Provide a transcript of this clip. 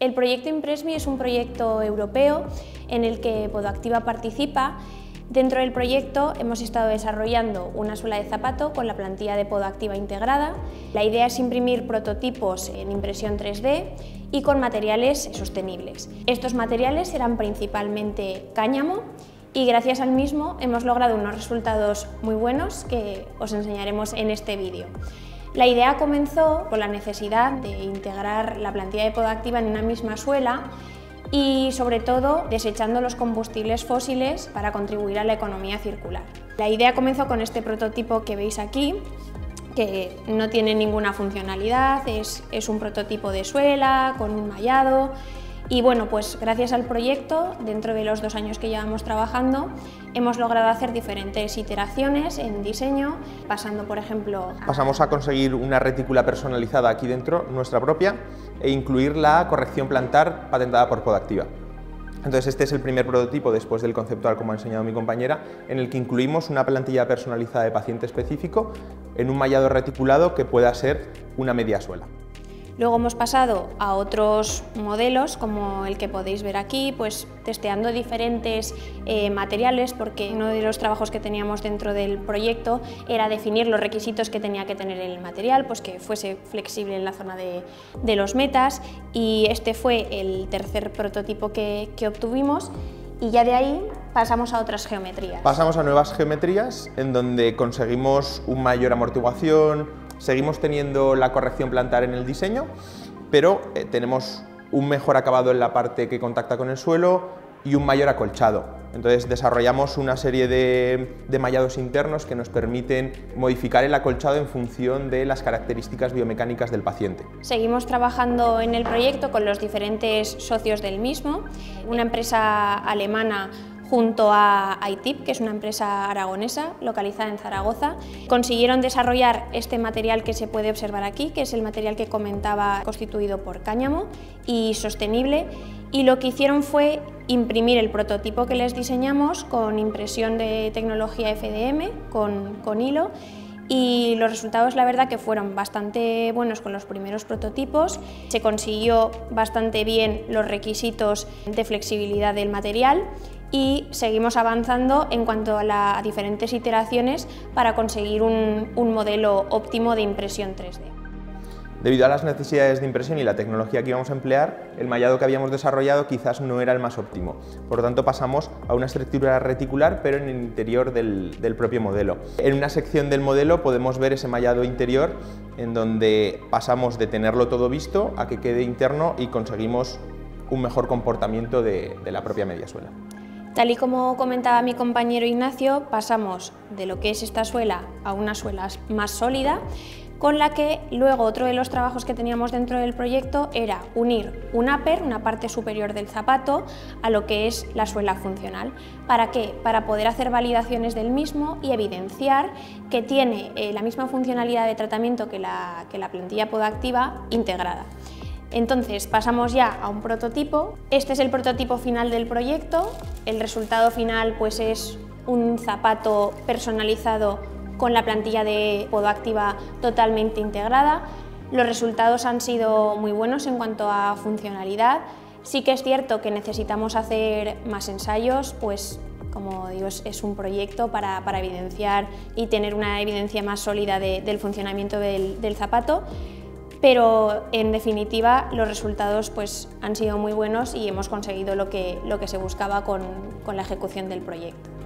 El proyecto INN-PRESSME es un proyecto europeo en el que Podoactiva participa. Dentro del proyecto hemos estado desarrollando una suela de zapato con la plantilla de Podoactiva integrada. La idea es imprimir prototipos en impresión 3D y con materiales sostenibles. Estos materiales eran principalmente cáñamo y gracias al mismo hemos logrado unos resultados muy buenos que os enseñaremos en este vídeo. La idea comenzó con la necesidad de integrar la plantilla de Podoactiva en una misma suela y sobre todo desechando los combustibles fósiles para contribuir a la economía circular. La idea comenzó con este prototipo que veis aquí, que no tiene ninguna funcionalidad, es un prototipo de suela con un mallado y bueno, pues gracias al proyecto, dentro de los 2 años que llevamos trabajando, hemos logrado hacer diferentes iteraciones en diseño, pasando por ejemplo... Pasamos a conseguir una retícula personalizada aquí dentro, nuestra propia, e incluir la corrección plantar patentada por Podoactiva. Entonces este es el primer prototipo después del conceptual, como ha enseñado mi compañera, en el que incluimos una plantilla personalizada de paciente específico en un mallado reticulado que pueda ser una media suela. Luego hemos pasado a otros modelos, como el que podéis ver aquí, pues testeando diferentes materiales, porque uno de los trabajos que teníamos dentro del proyecto era definir los requisitos que tenía que tener el material, pues que fuese flexible en la zona de los metas, y este fue el tercer prototipo que obtuvimos, y ya de ahí pasamos a otras geometrías. Pasamos a nuevas geometrías, en donde conseguimos una mayor amortiguación. Seguimos teniendo la corrección plantar en el diseño, pero tenemos un mejor acabado en la parte que contacta con el suelo y un mayor acolchado. Entonces desarrollamos una serie de mallados internos que nos permiten modificar el acolchado en función de las características biomecánicas del paciente. Seguimos trabajando en el proyecto con los diferentes socios del mismo, una empresa alemana junto a ITIP, que es una empresa aragonesa localizada en Zaragoza. Consiguieron desarrollar este material que se puede observar aquí, que es el material que comentaba, constituido por cáñamo y sostenible, y lo que hicieron fue imprimir el prototipo que les diseñamos con impresión de tecnología FDM, con hilo, y los resultados la verdad que fueron bastante buenos con los primeros prototipos. Se consiguió bastante bien los requisitos de flexibilidad del material y seguimos avanzando en cuanto a las diferentes iteraciones para conseguir un modelo óptimo de impresión 3D. Debido a las necesidades de impresión y la tecnología que íbamos a emplear, el mallado que habíamos desarrollado quizás no era el más óptimo. Por lo tanto, pasamos a una estructura reticular, pero en el interior del propio modelo. En una sección del modelo podemos ver ese mallado interior, en donde pasamos de tenerlo todo visto a que quede interno y conseguimos un mejor comportamiento de la propia media suela. Tal y como comentaba mi compañero Ignacio, pasamos de lo que es esta suela a una suela más sólida, con la que luego otro de los trabajos que teníamos dentro del proyecto era unir un upper, una parte superior del zapato, a lo que es la suela funcional. ¿Para qué? Para poder hacer validaciones del mismo y evidenciar que tiene la misma funcionalidad de tratamiento que la plantilla Podoactiva integrada. Entonces pasamos ya a un prototipo. Este es el prototipo final del proyecto. El resultado final pues es un zapato personalizado con la plantilla de Podoactiva totalmente integrada. Los resultados han sido muy buenos en cuanto a funcionalidad. Sí que es cierto que necesitamos hacer más ensayos, pues como digo, es un proyecto para evidenciar y tener una evidencia más sólida del funcionamiento del zapato. Pero en definitiva los resultados pues, han sido muy buenos y hemos conseguido lo que se buscaba con la ejecución del proyecto.